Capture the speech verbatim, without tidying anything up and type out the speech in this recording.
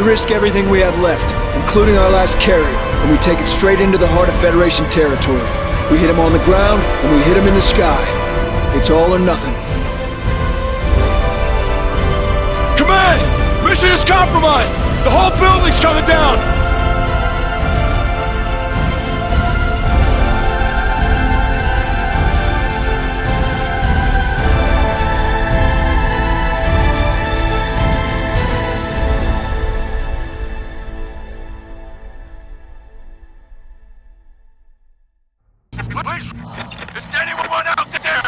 We risk everything we have left, including our last carrier, and we take it straight into the heart of Federation territory. We hit them on the ground, and we hit them in the sky. It's all or nothing. Command! Mission is compromised! The whole building's coming down! Please, is anyone out there?